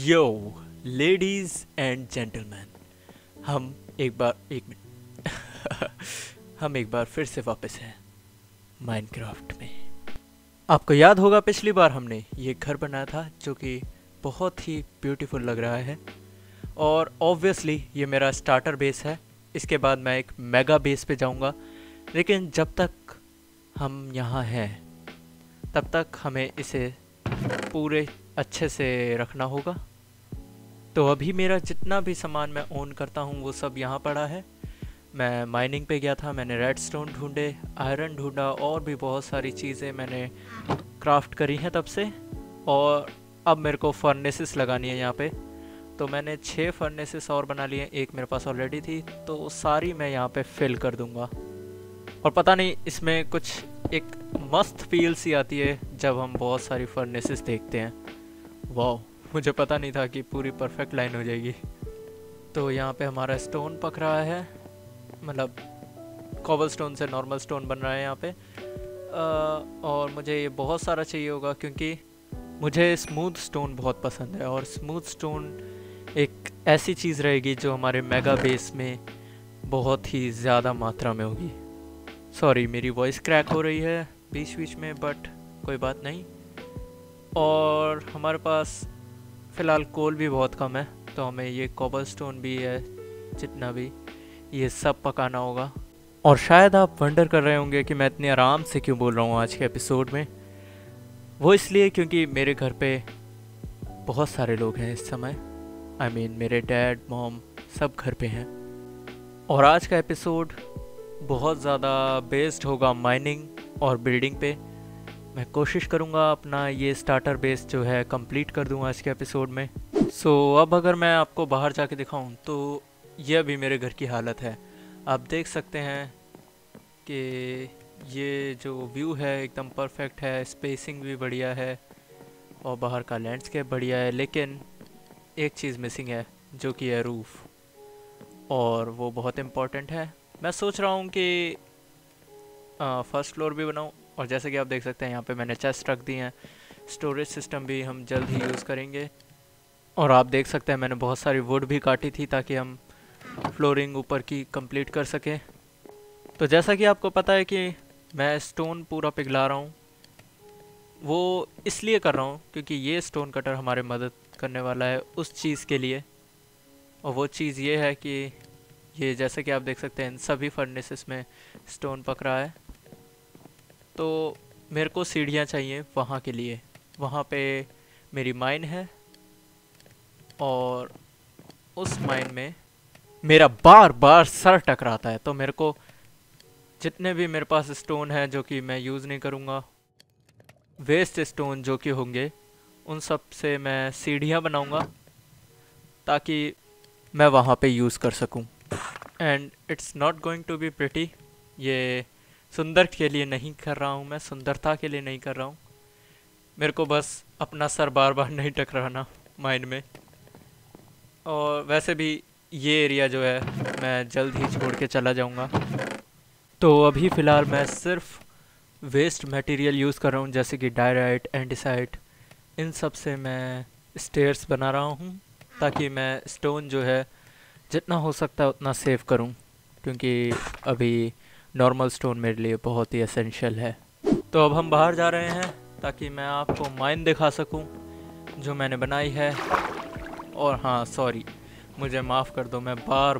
Yo ladies and gentleman, हम एक बार फिर से वापस हैं माइनक्राफ्ट में। आपको याद होगा पिछली बार हमने ये घर बनाया था जो कि बहुत ही ब्यूटीफुल लग रहा है, और ऑब्वियसली ये मेरा स्टार्टर बेस है। इसके बाद मैं एक मेगा बेस पे जाऊंगा, लेकिन जब तक हम यहाँ हैं तब तक हमें इसे पूरे अच्छे से रखना होगा। तो अभी मेरा जितना भी सामान मैं ओन करता हूँ वो सब यहाँ पड़ा है। मैं माइनिंग पे गया था, मैंने रेडस्टोन ढूंढे, आयरन ढूंढा और भी बहुत सारी चीज़ें मैंने क्राफ्ट करी हैं तब से। और अब मेरे को फर्नेसेस लगानी है यहाँ पे, तो मैंने 6 फर्नेसेस और बना लिए, एक मेरे पास ऑलरेडी थी, तो सारी मैं यहाँ पे फिल कर दूँगा। और पता नहीं इसमें कुछ एक मस्त फील सी आती है जब हम बहुत सारी फर्नेसेस देखते हैं। वाह, मुझे पता नहीं था कि पूरी परफेक्ट लाइन हो जाएगी। तो यहाँ पे हमारा स्टोन पक रहा है, मतलब कोबल स्टोन से नॉर्मल स्टोन बन रहा है यहाँ पे। और मुझे ये बहुत सारा चाहिए होगा क्योंकि मुझे स्मूथ स्टोन बहुत पसंद है, और स्मूथ स्टोन एक ऐसी चीज़ रहेगी जो हमारे मेगा बेस में बहुत ही ज़्यादा मात्रा में होगी। सॉरी, मेरी वॉइस क्रैक हो रही है बीच बीच में, बट कोई बात नहीं। और हमारे पास फ़िलहाल कोल भी बहुत कम है, तो हमें ये कोबलस्टोन भी है जितना भी, ये सब पकाना होगा। और शायद आप वंडर कर रहे होंगे कि मैं इतने आराम से क्यों बोल रहा हूँ आज के एपिसोड में। वो इसलिए क्योंकि मेरे घर पे बहुत सारे लोग हैं इस समय, आई मीन मेरे डैड मॉम सब घर पे हैं। और आज का एपिसोड बहुत ज़्यादा बेस्ड होगा माइनिंग और बिल्डिंग पे। मैं कोशिश करूँगा अपना ये स्टार्टर बेस जो है कंप्लीट कर दूँगा आज के एपिसोड में। सो अब अगर मैं आपको बाहर जाके दिखाऊँ तो ये अभी मेरे घर की हालत है। आप देख सकते हैं कि ये जो व्यू है एकदम परफेक्ट है, स्पेसिंग भी बढ़िया है और बाहर का लैंडस्केप बढ़िया है, लेकिन एक चीज़ मिसिंग है जो कि है रूफ़, और वो बहुत इम्पॉर्टेंट है। मैं सोच रहा हूँ कि फर्स्ट फ्लोर भी बनाऊँ, और जैसे कि आप देख सकते हैं यहाँ पे मैंने चेस्ट रख दी हैं, स्टोरेज सिस्टम भी हम जल्द ही यूज़ करेंगे। और आप देख सकते हैं मैंने बहुत सारी वुड भी काटी थी ताकि हम फ्लोरिंग ऊपर की कंप्लीट कर सकें। तो जैसा कि आपको पता है कि मैं स्टोन पूरा पिघला रहा हूँ, वो इसलिए कर रहा हूँ क्योंकि ये स्टोन कटर हमारे मदद करने वाला है उस चीज़ के लिए। और वो चीज़ ये है कि ये जैसे कि आप देख सकते हैं इन सभी फर्नेसेस में स्टोन पक रहा है, तो मेरे को सीढ़ियाँ चाहिए वहाँ के लिए। वहाँ पे मेरी माइन है और उस माइन में मेरा बार बार सर टकराता है, तो मेरे को जितने भी मेरे पास स्टोन है जो कि मैं यूज़ नहीं करूँगा, वेस्ट स्टोन जो कि होंगे, उन सब से मैं सीढ़ियाँ बनाऊँगा ताकि मैं वहाँ पे यूज़ कर सकूँ। And it's not going to be pretty, ये सुंदर के लिए नहीं कर रहा हूँ, मैं सुंदरता के लिए नहीं कर रहा हूँ। मेरे को बस अपना सर बार बार नहीं टकराना माइंड में। और वैसे भी ये एरिया जो है मैं जल्द ही छोड़ के चला जाऊँगा, तो अभी फ़िलहाल मैं सिर्फ वेस्ट मटेरियल यूज़ कर रहा हूँ, जैसे कि डायराइट, एंडीसाइट, इन सब से मैं स्टेयर्स बना रहा हूँ ताकि मैं स्टोन जो है जितना हो सकता है उतना सेव करूं, क्योंकि अभी नॉर्मल स्टोन मेरे लिए बहुत ही एसेंशियल है। तो अब हम बाहर जा रहे हैं ताकि मैं आपको माइन दिखा सकूं जो मैंने बनाई है। और हाँ, सॉरी, मुझे माफ़ कर दो, मैं बार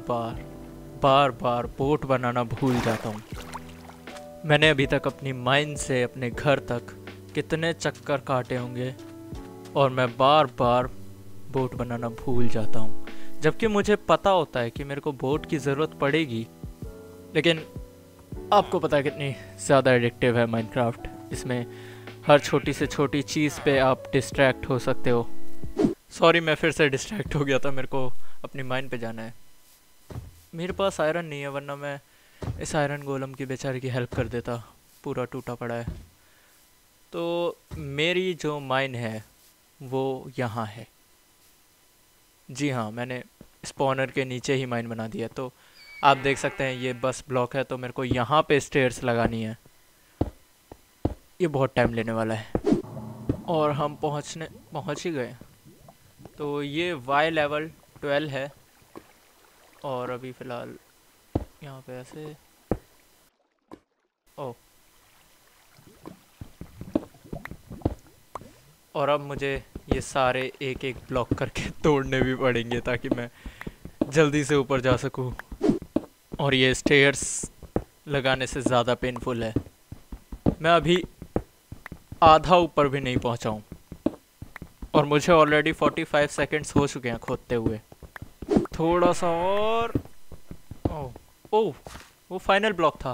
बार बोट बनाना भूल जाता हूँ। मैंने अभी तक अपनी माइन से अपने घर तक कितने चक्कर काटे होंगे, और मैं बार बोट बनाना भूल जाता हूँ, जबकि मुझे पता होता है कि मेरे को बोट की ज़रूरत पड़ेगी। लेकिन आपको पता है कितनी ज़्यादा एडिक्टिव है माइनक्राफ्ट, इसमें हर छोटी से छोटी चीज़ पे आप डिस्ट्रैक्ट हो सकते हो। सॉरी, मैं फिर से डिस्ट्रैक्ट हो गया था, मेरे को अपनी माइन पे जाना है। मेरे पास आयरन नहीं है, वरना मैं इस आयरन गोलम की बेचारे की हेल्प कर देता, पूरा टूटा पड़ा है। तो मेरी जो माइन है वो यहाँ है। जी हाँ, मैंने स्पॉनर के नीचे ही माइन बना दिया, तो आप देख सकते हैं ये बस ब्लॉक है, तो मेरे को यहाँ पे स्टेयर्स लगानी है। ये बहुत टाइम लेने वाला है। और हम पहुँच ही गए। तो ये वाई लेवल 12 है और अभी फ़िलहाल यहाँ पे ऐसे ओ। और अब मुझे ये सारे एक एक ब्लॉक करके तोड़ने भी पड़ेंगे ताकि मैं जल्दी से ऊपर जा सकूँ। और ये स्टेयर्स लगाने से ज़्यादा पेनफुल है, मैं अभी आधा ऊपर भी नहीं पहुँचा हूँ और मुझे ऑलरेडी 45 सेकेंड्स हो चुके हैं खोदते हुए। थोड़ा सा और ओह ओह वो फाइनल ब्लॉक था।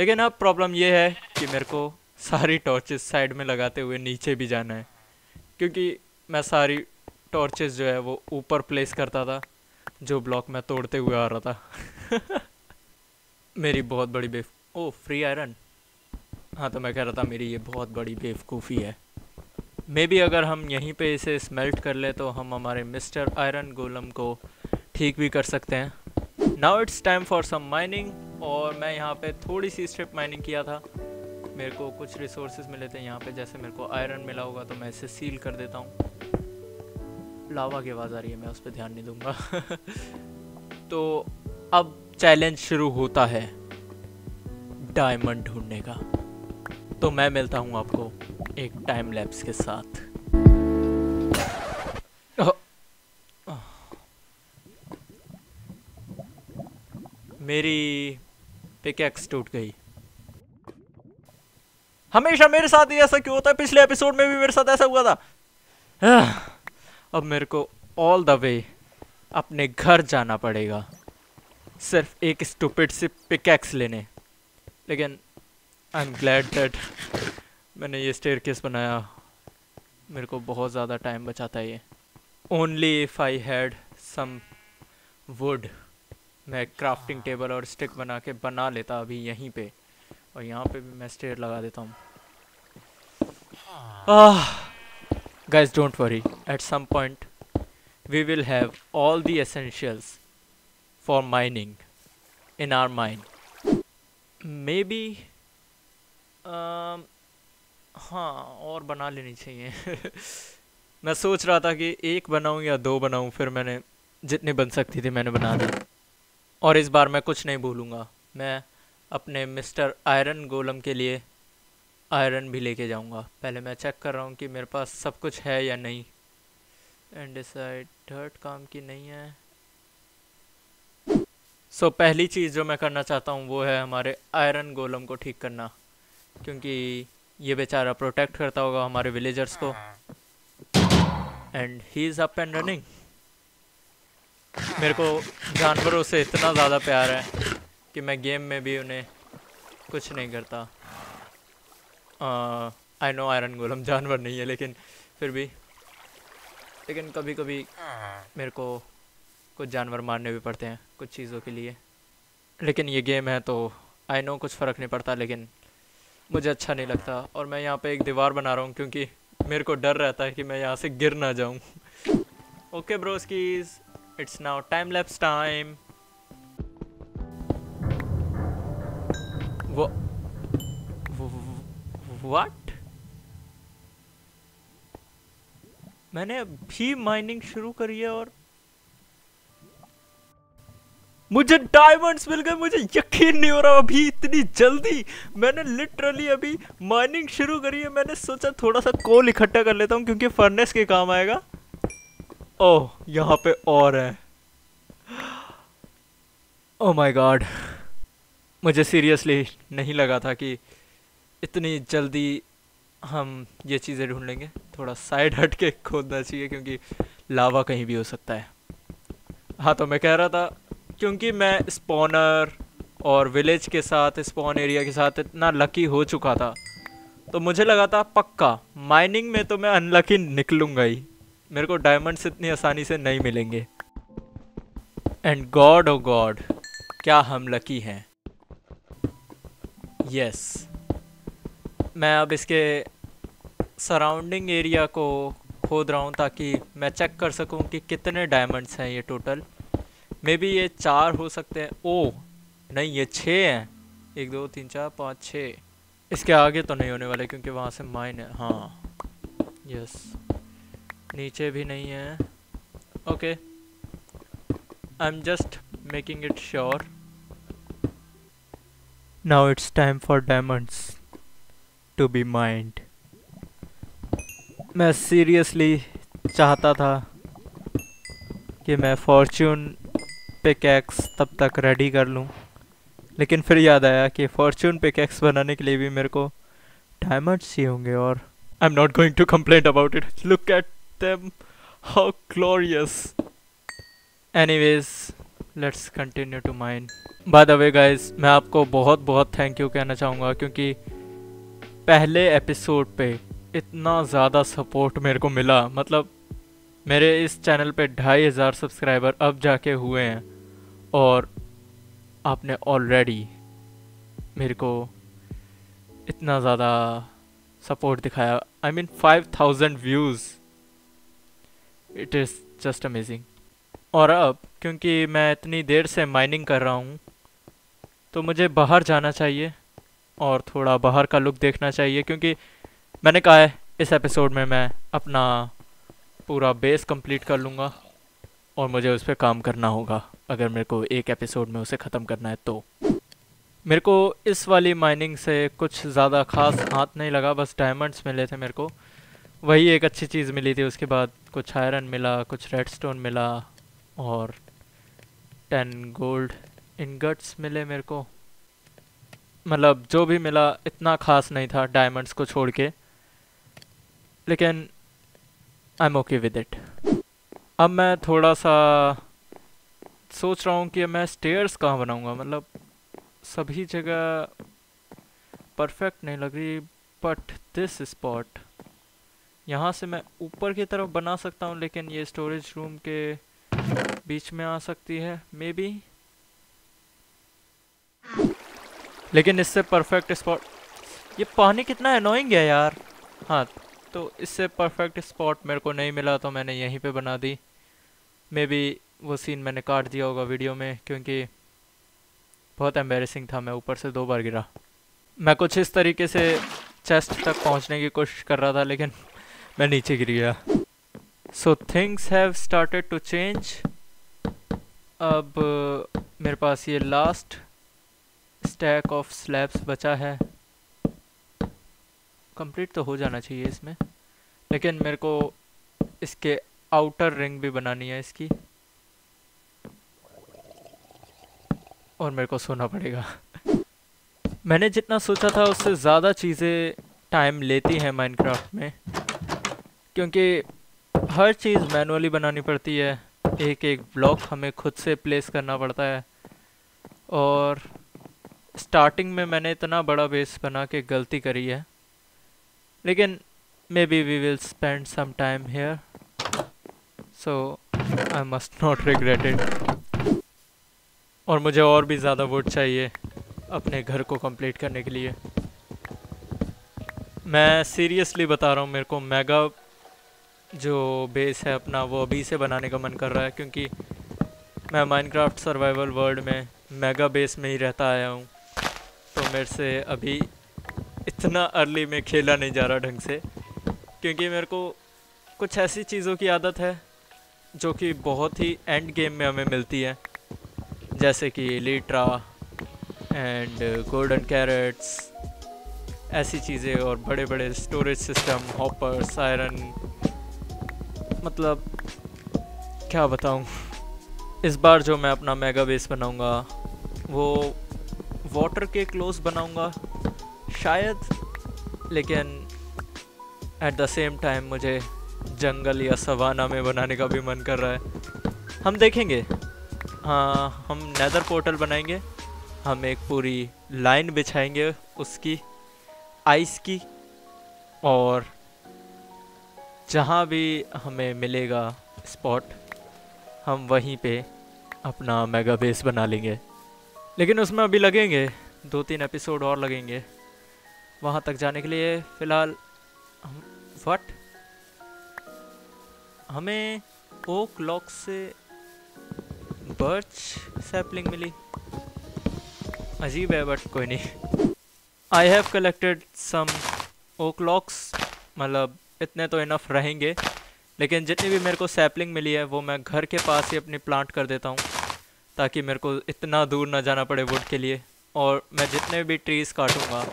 लेकिन अब प्रॉब्लम ये है कि मेरे को सारी टॉर्चेस साइड में लगाते हुए नीचे भी जाना है, क्योंकि मैं सारी टॉर्चेस जो है वो ऊपर प्लेस करता था जो ब्लॉक मैं तोड़ते हुए आ रहा था। मेरी बहुत बड़ी ओह फ्री आयरन। हाँ तो मैं कह रहा था मेरी ये बहुत बड़ी बेवकूफ़ी है। मे बी अगर हम यहीं पे इसे स्मेल्ट कर ले तो हम हमारे मिस्टर आयरन गोलम को ठीक भी कर सकते हैं। Now it's time for some mining. और मैं यहाँ पे थोड़ी सी स्ट्रिप माइनिंग किया था, मेरे को कुछ रिसोर्सेज मिले थे यहाँ पे। जैसे मेरे को आयरन मिला होगा तो मैं इसे सील कर देता हूँ। लावा की आवाज़ आ रही है, मैं उस पर ध्यान नहीं दूँगा। तो अब चैलेंज शुरू होता है डायमंड ढूंढने का, तो मैं मिलता हूँ आपको एक टाइम लैप्स के साथ। मेरी पिकैक्स टूट गई। हमेशा मेरे साथ ही ऐसा क्यों होता है? पिछले एपिसोड में भी मेरे साथ ऐसा हुआ था। अब मेरे को ऑल द वे अपने घर जाना पड़ेगा सिर्फ एक स्टूपिड सी पिकैक्स लेने। लेकिन आई एम ग्लैड दैट मैंने ये स्टेयरकेस बनाया, मेरे को बहुत ज़्यादा टाइम बचाता है ये। Only if I had some wood. मैं क्राफ्टिंग टेबल और स्टिक बना के बना लेता अभी यहीं पे, और यहाँ पे भी मैं स्टेयर लगा देता हूँ। Guys don't worry, at some point we will have all the essentials for mining in our mind maybe. हाँ और बना लेनी चाहिए। मैं सोच रहा था कि एक बनाऊँ या दो बनाऊँ, फिर मैंने जितनी बन सकती थी मैंने बना दी। और इस बार मैं कुछ नहीं भूलूँगा, मैं अपने मिस्टर आयरन गोलम के लिए आयरन भी लेके जाऊँगा। पहले मैं चेक कर रहा हूँ कि मेरे पास सब कुछ है या नहीं। एंड डिसाइड डर्ट काम की नहीं है। सो पहली चीज़ जो मैं करना चाहता हूँ वो है हमारे आयरन गोलम को ठीक करना, क्योंकि ये बेचारा प्रोटेक्ट करता होगा हमारे विलेजर्स को। And he is up and running. मेरे को जानवरों से इतना ज़्यादा प्यार है कि मैं गेम में भी उन्हें कुछ नहीं करता। आई नो आयरन गोलम जानवर नहीं है, लेकिन फिर भी कभी कभी मेरे को कुछ जानवर मारने भी पड़ते हैं कुछ चीज़ों के लिए। लेकिन ये गेम है तो आई नो कुछ फ़र्क नहीं पड़ता, लेकिन मुझे अच्छा नहीं लगता। और मैं यहाँ पे एक दीवार बना रहा हूँ क्योंकि मेरे को डर रहता है कि मैं यहाँ से गिर ना जाऊँ। Okay ब्रोस्कीज, it's now time lapse time. What? मैंने अभी माइनिंग शुरू करी है और मुझे डायमंड्स मिल गए। मुझे यकीन नहीं हो रहा अभी इतनी जल्दी। मैंने लिटरली अभी माइनिंग शुरू करी है। मैंने सोचा थोड़ा सा कोल इकट्ठा कर लेता हूँ क्योंकि फर्नेस के काम आएगा। ओह यहाँ पे और है। ओह माय गॉड, मुझे सीरियसली नहीं लगा था कि इतनी जल्दी हम ये चीज़ें ढूंढ लेंगे। थोड़ा साइड हट के खोदना चाहिए क्योंकि लावा कहीं भी हो सकता है। हाँ तो मैं कह रहा था क्योंकि मैं स्पॉनर और विलेज के साथ, स्पॉन एरिया के साथ इतना लकी हो चुका था, तो मुझे लगा था पक्का माइनिंग में तो मैं अनलकी निकलूँगा ही, मेरे को डायमंड्स इतनी आसानी से नहीं मिलेंगे। एंड गॉड ओ गॉड क्या हम लकी हैं। यस मैं अब इसके सराउंडिंग एरिया को खोद रहा हूँ ताकि मैं चेक कर सकूँ कि कितने डायमंड्स हैं ये टोटल। मे बी ये 4 हो सकते हैं। ओ नहीं ये 6 हैं। 1 2 3 4 5 6। इसके आगे तो नहीं होने वाले क्योंकि वहाँ से माइन है। हाँ यस नीचे भी नहीं है। Okay, I am just making it sure. Now it's time for diamonds to be mined. मैं सीरियसली चाहता था कि मैं फॉर्च्यून पिकैक्स तब तक रेडी कर लूं, लेकिन फिर याद आया कि फॉर्च्यून पिकैक्स बनाने के लिए भी मेरे को डायमंड्स ही होंगे और I am not going to complaint about it. Look at them, how glorious. Anyways, let's continue to mine. By the way guys, मैं आपको बहुत बहुत थैंक यू कहना चाहूँगा क्योंकि पहले एपिसोड पे इतना ज़्यादा सपोर्ट मेरे को मिला। मतलब मेरे इस चैनल पे 2500 सब्सक्राइबर अब जाके हुए हैं और आपने ऑलरेडी मेरे को इतना ज़्यादा सपोर्ट दिखाया। I mean 5000 views, it is just amazing. और अब क्योंकि मैं इतनी देर से माइनिंग कर रहा हूँ तो मुझे बाहर जाना चाहिए और थोड़ा बाहर का लुक देखना चाहिए, क्योंकि मैंने कहा है इस एपिसोड में मैं अपना पूरा बेस कंप्लीट कर लूँगा और मुझे उस पर काम करना होगा अगर मेरे को एक एपिसोड में उसे ख़त्म करना है तो। मेरे को इस वाली माइनिंग से कुछ ज़्यादा ख़ास हाथ नहीं लगा, बस डायमंड्स मिले थे मेरे को, वही एक अच्छी चीज़ मिली थी। उसके बाद कुछ आयरन मिला, कुछ रेडस्टोन मिला और 10 गोल्ड इनगट्स मिले मेरे को। मतलब जो भी मिला इतना ख़ास नहीं था डायमंड्स को छोड़ के, लेकिन I am okay with it. अब मैं थोड़ा सा सोच रहा हूँ कि मैं स्टेयर्स कहाँ बनाऊँगा। मतलब सभी जगह परफेक्ट नहीं लग रही, बट दिस स्पॉट यहाँ से मैं ऊपर की तरफ बना सकता हूँ, लेकिन ये स्टोरेज रूम के बीच में आ सकती है मे बी। लेकिन इससे परफेक्ट स्पॉट, ये पानी कितना अनोइंग है यार। हाँ, तो इससे परफेक्ट स्पॉट मेरे को नहीं मिला तो मैंने यहीं पे बना दी। मे बी वो सीन मैंने काट दिया होगा वीडियो में क्योंकि बहुत एम्बेरसिंग था, मैं ऊपर से 2 बार गिरा। मैं कुछ इस तरीके से चेस्ट तक पहुंचने की कोशिश कर रहा था लेकिन मैं नीचे गिर गया। So things have started to change. अब मेरे पास ये लास्ट स्टैक ऑफ स्लैब्स बचा है, कंप्लीट तो हो जाना चाहिए इसमें, लेकिन मेरे को इसके आउटर रिंग भी बनानी है इसकी और मेरे को सोना पड़ेगा। मैंने जितना सोचा था उससे ज़्यादा चीज़ें टाइम लेती हैं माइनक्राफ्ट में, क्योंकि हर चीज़ मैनुअली बनानी पड़ती है, एक एक ब्लॉक हमें खुद से प्लेस करना पड़ता है। और स्टार्टिंग में मैंने इतना बड़ा बेस बना के गलती करी है, लेकिन maybe we will spend some time here, so I must not regret it. और मुझे और भी ज़्यादा वुड चाहिए अपने घर को कंप्लीट करने के लिए। मैं सीरियसली बता रहा हूँ, मेरे को मेगा जो बेस है अपना वो अभी से बनाने का मन कर रहा है, क्योंकि मैं माइनक्राफ्ट सर्वाइवल वर्ल्ड में मेगा बेस में ही रहता आया हूँ, तो मेरे से अभी इतना अर्ली में खेला नहीं जा रहा ढंग से, क्योंकि मेरे को कुछ ऐसी चीज़ों की आदत है जो कि बहुत ही एंड गेम में हमें मिलती है, जैसे कि लीट्रा एंड गोल्डन कैरेट्स, ऐसी चीज़ें और बड़े बड़े स्टोरेज सिस्टम, हॉपर्स, आयरन। मतलब क्या बताऊँ, इस बार जो मैं अपना मेगा बेस बनाऊँगा वो वाटर के क्लोज बनाऊँगा शायद, लेकिन एट द सेम टाइम मुझे जंगल या सवाना में बनाने का भी मन कर रहा है। हम देखेंगे। हाँ, हम नेदर पोर्टल बनाएंगे, हम एक पूरी लाइन बिछाएंगे उसकी आइस की, और जहाँ भी हमें मिलेगा स्पॉट हम वहीं पे अपना मेगा बेस बना लेंगे। लेकिन उसमें अभी लगेंगे 2-3 एपिसोड और लगेंगे वहाँ तक जाने के लिए। फ़िलहाल व्हाट, हमें ओक लॉक से बर्च सैपलिंग मिली, अजीब है बट कोई नहीं। I have collected some oak logs, मतलब इतने तो इनफ रहेंगे लेकिन जितनी भी मेरे को सैपलिंग मिली है वो मैं घर के पास ही अपनी प्लांट कर देता हूँ, ताकि मेरे को इतना दूर ना जाना पड़े वुड के लिए। और मैं जितने भी ट्रीज़ काटूँगा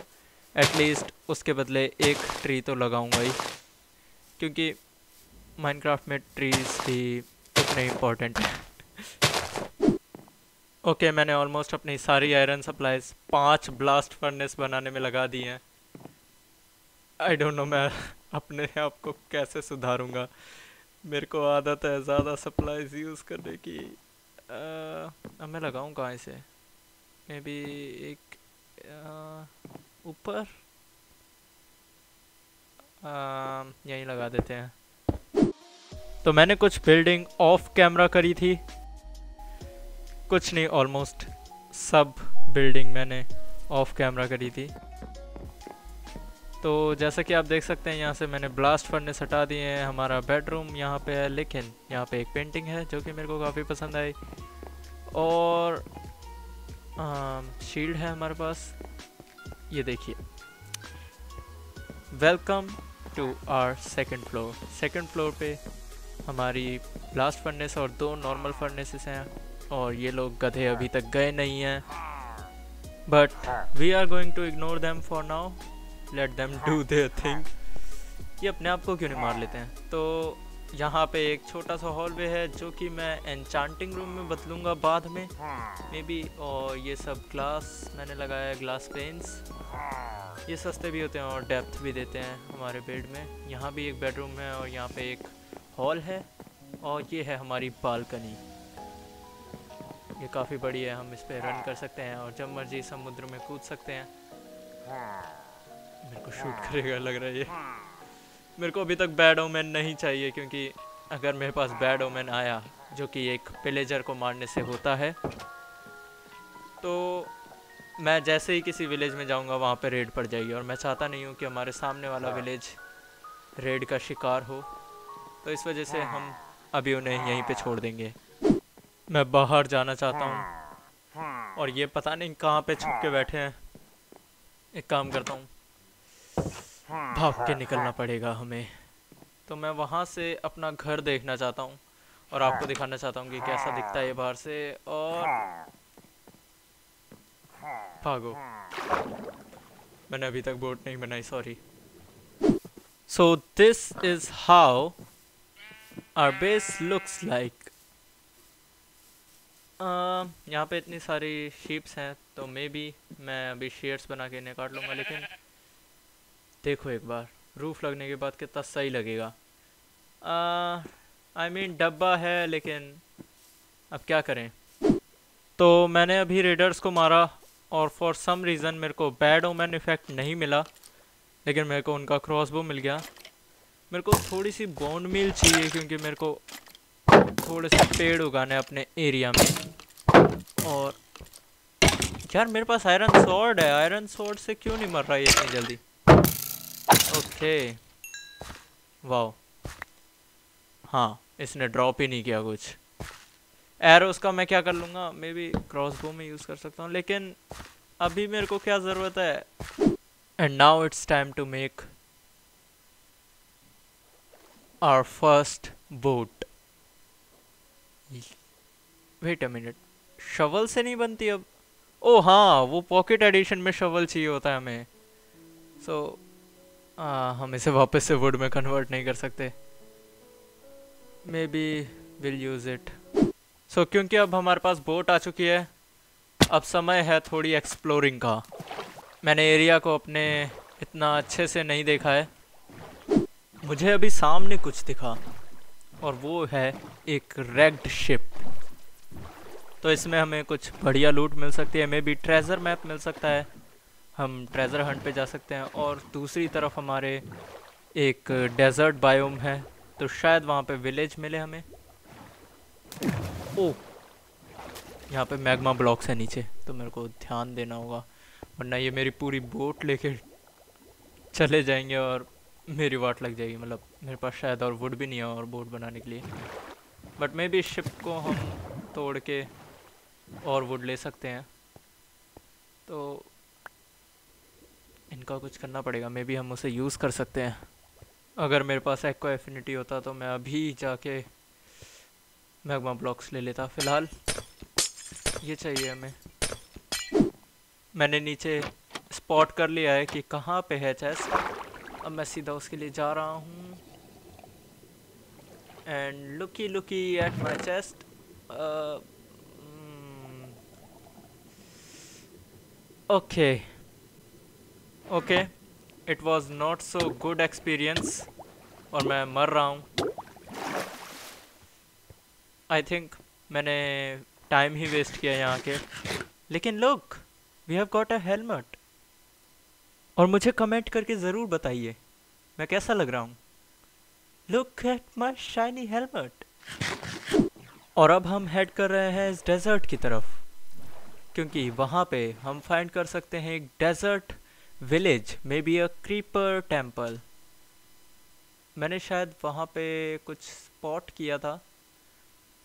एटलीस्ट उसके बदले एक ट्री तो लगाऊँगा ही, क्योंकि माइनक्राफ्ट में ट्रीज़ भी उतने इम्पॉर्टेंट हैं। ओके, मैंने ऑलमोस्ट अपनी सारी आयरन सप्लाईज 5 ब्लास्ट फर्नेस बनाने में लगा दी हैं। आई डोंट नो मैं अपने आप को कैसे सुधारूंगा, मेरे को आदत है ज़्यादा सप्लाईज यूज़ करने की। अब मैं लगाऊँ कहाँ से? मे बी एक ऊपर यहीं लगा देते हैं। तो मैंने कुछ बिल्डिंग ऑफ कैमरा करी थी, कुछ नहीं ऑलमोस्ट सब बिल्डिंग मैंने ऑफ कैमरा करी थी। तो जैसा कि आप देख सकते हैं यहाँ से मैंने ब्लास्ट फर्नेस हटा दिए हैं। हमारा बेडरूम यहाँ पे है, लेकिन यहाँ पे एक पेंटिंग है जो कि मेरे को काफ़ी पसंद आई। और शील्ड है हमारे पास, ये देखिए। Welcome to our second floor. Second floor पे हमारी ब्लास्ट फर्नेस और 2 नॉर्मल फर्नेसेस हैं, और ये लोग गधे अभी तक गए नहीं हैं, but we are going to ignore them for now, let them do their thing. ये अपने आप को क्यों नहीं मार लेते हैं। तो यहाँ पे एक छोटा सा हॉलवे है जो कि मैं एन्चांटिंग रूम में बदलूँगा बाद में मे बी। और ये सब ग्लास मैंने लगाया, ग्लास पेन्स, ये सस्ते भी होते हैं और डेप्थ भी देते हैं हमारे बेड में। यहाँ भी एक बेडरूम है और यहाँ पे एक हॉल है, और ये है हमारी बालकनी। ये काफ़ी बड़ी है, हम इस पर रन कर सकते हैं और जब मर्जी समुद्र में कूद सकते हैं। मेरे को शूट करेगा लग रहा है ये। मेरे को अभी तक बैड ओमेन नहीं चाहिए, क्योंकि अगर मेरे पास बैड ओमेन आया जो कि एक विलेजर को मारने से होता है, तो मैं जैसे ही किसी विलेज में जाऊंगा वहाँ पे रेड पड़ जाएगी, और मैं चाहता नहीं हूँ कि हमारे सामने वाला विलेज रेड का शिकार हो। तो इस वजह से हम अभी उन्हें यहीं पे छोड़ देंगे। मैं बाहर जाना चाहता हूँ, और ये पता नहीं कहाँ पे छुप के बैठे हैं। एक काम करता हूँ, भाग के निकलना पड़ेगा हमें। तो मैं वहाँ से अपना घर देखना चाहता हूँ और आपको दिखाना चाहता हूँ कि कैसा दिखता है ये बाहर से। और भागो, मैंने अभी तक बोट नहीं बनाई, sorry. So this is how our base looks like. यहाँ पे इतनी सारी शीप्स हैं, तो मे बी मैं अभी शेड्स बना के इन्हें काट लूँगा। लेकिन देखो एक बार रूफ लगने के बाद कितना सही लगेगा। आई मीन डब्बा है, लेकिन अब क्या करें। तो मैंने अभी रेडर्स को मारा, और फॉर सम रीज़न मेरे को बैड ओमेन इफेक्ट नहीं मिला, लेकिन मेरे को उनका क्रॉसबो मिल गया। मेरे को थोड़ी सी बोन मिल चाहिए, क्योंकि मेरे को थोड़े से पेड़ उगाने अपने एरिया में। और यार मेरे पास आयरन सॉर्ड है, आयरन सॉर्ड से क्यों नहीं मर रहा है इतनी जल्दी? ओके, वाओ, हाँ इसने ड्रॉप ही नहीं किया कुछ। एरोस का मैं क्या कर लूँगा, मे बी क्रॉसबो में यूज़ कर सकता हूँ, लेकिन अभी मेरे को क्या ज़रूरत है। And now it's time to make our first boat. Wait a minute, shovel से नहीं बनती अब? ओ हाँ, वो पॉकेट एडिशन में शवल चाहिए होता है हमें। सो हम इसे वापस से वुड में कन्वर्ट नहीं कर सकते। Maybe will use it. So क्योंकि अब हमारे पास बोट आ चुकी है, अब समय है थोड़ी एक्सप्लोरिंग का। मैंने एरिया को अपने इतना अच्छे से नहीं देखा है। मुझे अभी सामने कुछ दिखा, और वो है एक रेग्ड शिप। तो इसमें हमें कुछ बढ़िया लूट मिल सकती है, मे बी ट्रेजर मैप मिल सकता है, हम ट्रेजर हंट पे जा सकते हैं। और दूसरी तरफ हमारे एक डेजर्ट बायोम है, तो शायद वहाँ पे विलेज मिले हमें। ओह, यहाँ पे मैग्मा ब्लॉक्स है नीचे, तो मेरे को ध्यान देना होगा, वरना ये मेरी पूरी बोट लेके चले जाएंगे और मेरी वाट लग जाएगी। मतलब मेरे पास शायद और वुड भी नहीं है और बोट बनाने के लिए, बट मे बी शिप को हम तोड़ के और वुड ले सकते हैं। तो इनका कुछ करना पड़ेगा, मे बी हम उसे यूज़ कर सकते हैं। अगर मेरे पास एक्वा एफिनिटी होता तो मैं अभी जाके मैग्मा ब्लॉक्स ले लेता। फिलहाल ये चाहिए हमें। मैंने नीचे स्पॉट कर लिया है कि कहाँ पे है चेस्ट। अब मैं सीधा उसके लिए जा रहा हूँ and looky at my chest. Okay it was not so good experience और मैं मर रहा हूँ। आई थिंक मैंने टाइम ही वेस्ट किया यहाँ के। लेकिन look we have got a helmet. और मुझे कमेंट करके ज़रूर बताइए मैं कैसा लग रहा हूँ। Look at my shiny helmet. और अब हम हेड कर रहे हैं इस डेजर्ट की तरफ क्योंकि वहाँ पे हम फाइंड कर सकते हैं एक desert village maybe a creeper temple. मैंने शायद वहाँ पे कुछ स्पॉट किया था।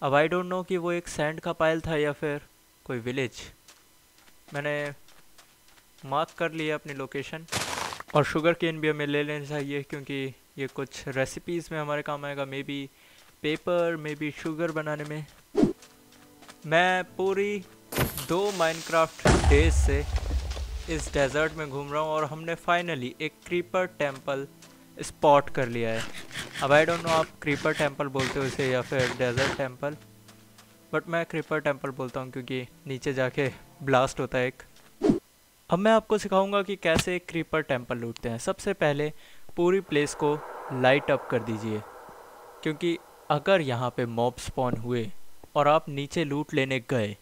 अब आई डोंट नो कि वो एक सैंड का पाइल था या फिर कोई विलेज। मैंने मार्क कर लिया अपनी लोकेशन। और शुगर केन भी हमें ले लेना चाहिए क्योंकि ये कुछ रेसिपीज़ में हमारे काम आएगा। Maybe paper maybe sugar बनाने में। मैं पूरी 2 माइनक्राफ्ट डेज से इस डेजर्ट में घूम रहा हूँ और हमने फाइनली एक क्रीपर टेम्पल स्पॉट कर लिया है। अब आई डोंट नो आप क्रीपर टेम्पल बोलते हो इसे या फिर डेजर्ट टेम्पल, बट मैं क्रीपर टेम्पल बोलता हूँ क्योंकि नीचे जाके ब्लास्ट होता है एक। अब मैं आपको सिखाऊंगा कि कैसे एक क्रीपर टेम्पल लूटते हैं। सबसे पहले पूरी प्लेस को लाइट अप कर दीजिए क्योंकि अगर यहाँ पे मॉब स्पॉन हुए और आप नीचे लूट लेने गए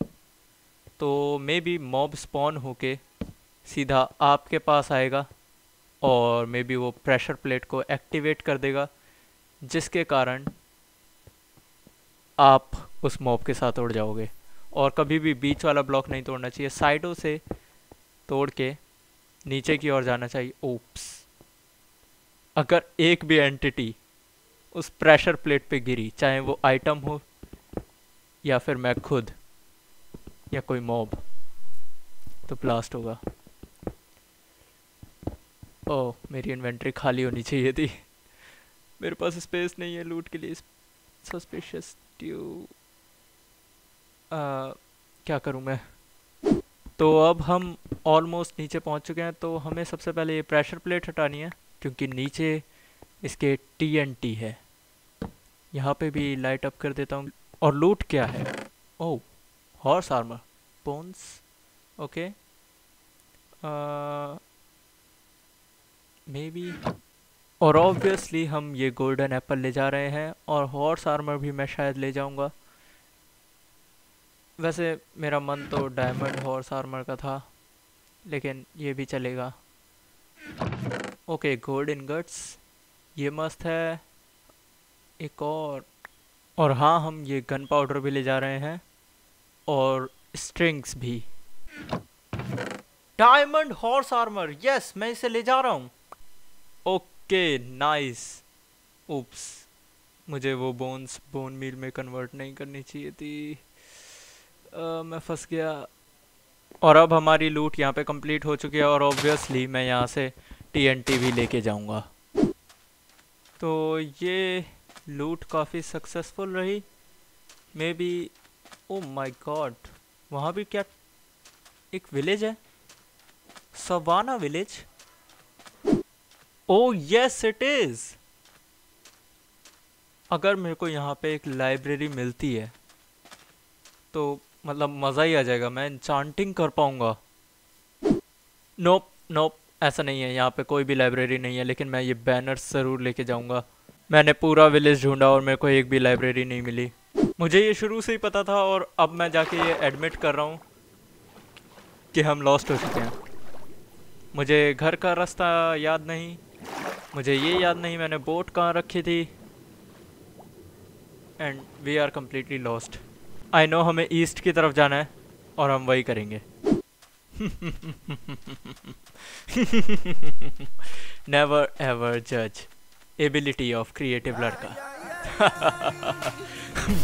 तो मे बी मॉब स्पॉन होके सीधा आपके पास आएगा और मे बी वो प्रेशर प्लेट को एक्टिवेट कर देगा जिसके कारण आप उस मॉब के साथ उड़ जाओगे। और कभी भी बीच वाला ब्लॉक नहीं तोड़ना चाहिए, साइडों से तोड़ के नीचे की ओर जाना चाहिए। ओप्स, अगर एक भी एंटिटी उस प्रेशर प्लेट पे गिरी चाहे वो आइटम हो या फिर मैं खुद या कोई मॉब तो ब्लास्ट होगा। ओह, मेरी इन्वेंट्री खाली होनी चाहिए थी, मेरे पास स्पेस नहीं है लूट के लिए। सस्पिशियस ट्यू, क्या करूं मैं। तो अब हम ऑलमोस्ट नीचे पहुंच चुके हैं तो हमें सबसे पहले ये प्रेशर प्लेट हटानी है क्योंकि नीचे इसके TNT है। यहाँ पे भी लाइट अप कर देता हूँ। और लूट क्या है? Oh, horse armour, bones, okay maybe. और ऑब्वियसली हम ये गोल्डन एप्पल ले जा रहे हैं और हॉर्स आर्मर भी मैं शायद ले जाऊँगा। वैसे मेरा मन तो डायमंड हॉर्स आर्मर का था लेकिन ये भी चलेगा। ओके गोल्ड इनगट्स, ये मस्त है। एक और हाँ, हम ये गन पाउडर भी ले जा रहे हैं और स्ट्रिंग्स भी। डायमंड हॉर्स आर्मर, यस मैं इसे ले जा रहा हूँ। Okay nice. ओप्स, मुझे वो बोन्स बोन मील में कन्वर्ट नहीं करनी चाहिए थी। मैं फंस गया। और अब हमारी लूट यहाँ पे कंप्लीट हो चुकी है और ऑब्वियसली मैं यहाँ से TNT भी लेके जाऊँगा। तो ये लूट काफ़ी सक्सेसफुल रही मे बी। ओ माई गॉड, वहाँ भी क्या एक विलेज है, savanna village. Oh yes it is. अगर मेरे को यहाँ पे एक लाइब्रेरी मिलती है तो मतलब मज़ा ही आ जाएगा, मैं इंचांटिंग कर पाऊँगा। नोप ऐसा नहीं है, यहाँ पे कोई भी लाइब्रेरी नहीं है लेकिन मैं ये बैनर्स ज़रूर लेके जाऊँगा। मैंने पूरा विलेज ढूंढा और मेरे को एक भी लाइब्रेरी नहीं मिली। मुझे ये शुरू से ही पता था और अब मैं जाके ये एडमिट कर रहा हूँ कि हम लॉस्ट हो चुके हैं। मुझे घर का रास्ता याद नहीं, मुझे ये याद नहीं मैंने बोट कहाँ रखी थी and we are completely lost. I know हमें ईस्ट की तरफ जाना है और हम वही करेंगे। नेवर एवर जज एबिलिटी ऑफ क्रिएटिव लड़का।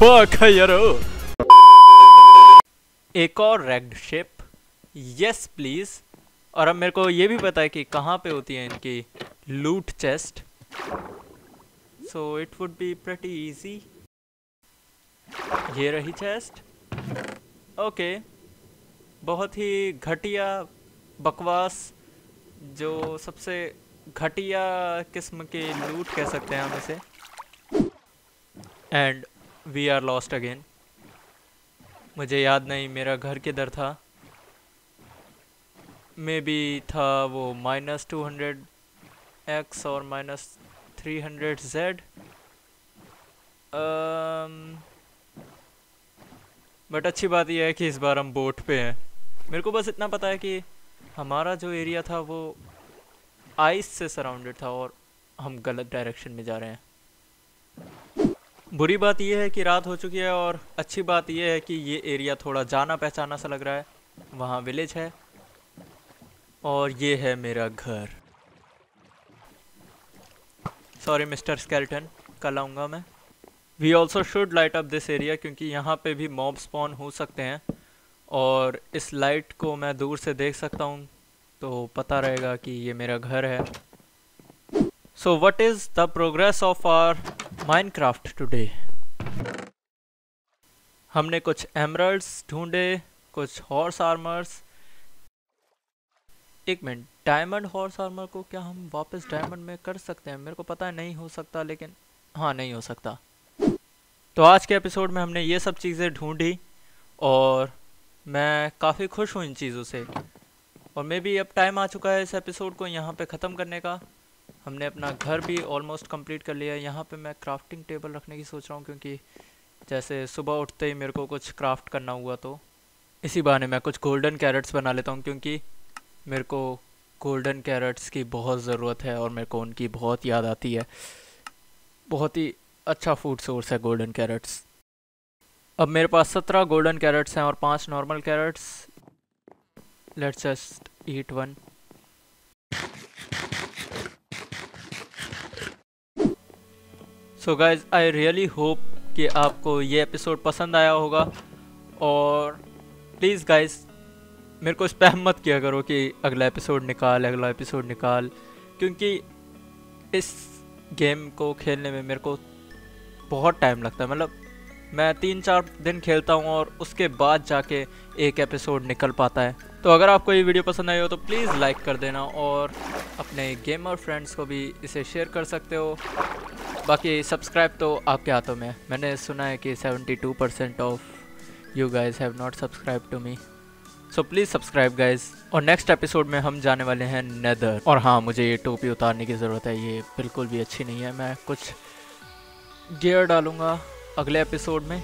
बो एक और रेग्ड शिप, यस प्लीज़। और अब मेरे को ये भी पता है कि कहाँ पे होती है इनकी लूट chest. so it would be pretty easy. ये रही चेस्ट. ओके, बहुत ही घटिया बकवास, जो सबसे घटिया किस्म के लूट कह सकते हैं हम इसे. And we are lost again. मुझे याद नहीं मेरा घर किधर था. मे बी था वो -200x और -300z. बट अच्छी बात यह है कि इस बार हम बोट पे हैं. मेरे को बस इतना पता है कि हमारा जो एरिया था वो आइस से सराउंडेड था और हम गलत डायरेक्शन में जा रहे हैं. बुरी बात यह है कि रात हो चुकी है और अच्छी बात यह है कि ये एरिया थोड़ा जाना पहचाना सा लग रहा है. वहाँ विलेज है और ये है मेरा घर. सॉरी मिस्टर स्केलेटन, कल आऊँगा मैं. We also should light up this area क्योंकि यहाँ पे भी मॉब स्पॉन हो सकते हैं और इस लाइट को मैं दूर से देख सकता हूँ तो पता रहेगा कि ये मेरा घर है. So what is the progress of our Minecraft today? हमने कुछ एमराल्ड्स ढूंढे, कुछ हॉर्स आर्मर्स. एक मिनट, डायमंड हॉर्स आर्मर को क्या हम वापस डायमंड में कर सकते हैं? मेरे को पता है नहीं हो सकता, लेकिन हाँ नहीं हो सकता. तो आज के एपिसोड में हमने ये सब चीज़ें ढूंढी और मैं काफ़ी खुश हूँ इन चीज़ों से. और मे बी अब टाइम आ चुका है इस एपिसोड को यहाँ पे ख़त्म करने का. हमने अपना घर भी ऑलमोस्ट कंप्लीट कर लिया है. यहाँ पे मैं क्राफ्टिंग टेबल रखने की सोच रहा हूँ क्योंकि जैसे सुबह उठते ही मेरे को कुछ क्राफ्ट करना हुआ तो इसी बहाने मैं कुछ गोल्डन कैरेट्स बना लेता हूँ क्योंकि मेरे को गोल्डन कैरेट्स की बहुत ज़रूरत है और मेरे को उनकी बहुत याद आती है. बहुत ही अच्छा फूड सोर्स है गोल्डन कैरेट्स. अब मेरे पास 17 गोल्डन कैरेट्स हैं और 5 normal carrots. Let's just eat one. So guys, I really hope कि आपको ये एपिसोड पसंद आया होगा और प्लीज़ गाइज मेरे को स्पैम मत किया करो कि अगला एपिसोड निकाल, अगला एपिसोड निकाल, क्योंकि इस गेम को खेलने में मेरे को बहुत टाइम लगता है. मतलब मैं 3-4 दिन खेलता हूँ और उसके बाद जाके एक एपिसोड निकल पाता है. तो अगर आपको ये वीडियो पसंद आई हो तो प्लीज़ लाइक कर देना और अपने गेमर फ्रेंड्स को भी इसे शेयर कर सकते हो. बाकी सब्सक्राइब तो आपके हाथों में है. मैंने सुना है कि 72% of you guys have not subscribe to me. So please subscribe guys. और नेक्स्ट एपिसोड में हम जाने वाले हैं नेदर. और हाँ, मुझे ये टोपी उतारने की ज़रूरत है, ये बिल्कुल भी अच्छी नहीं है. मैं कुछ गियर डालूंगा अगले एपिसोड में.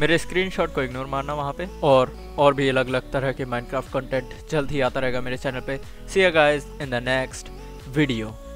मेरे स्क्रीनशॉट को इग्नोर मारना वहाँ पे. और भी अलग अलग तरह के माइनक्राफ्ट कंटेंट जल्द ही आता रहेगा मेरे चैनल पे. See you guys in the next video.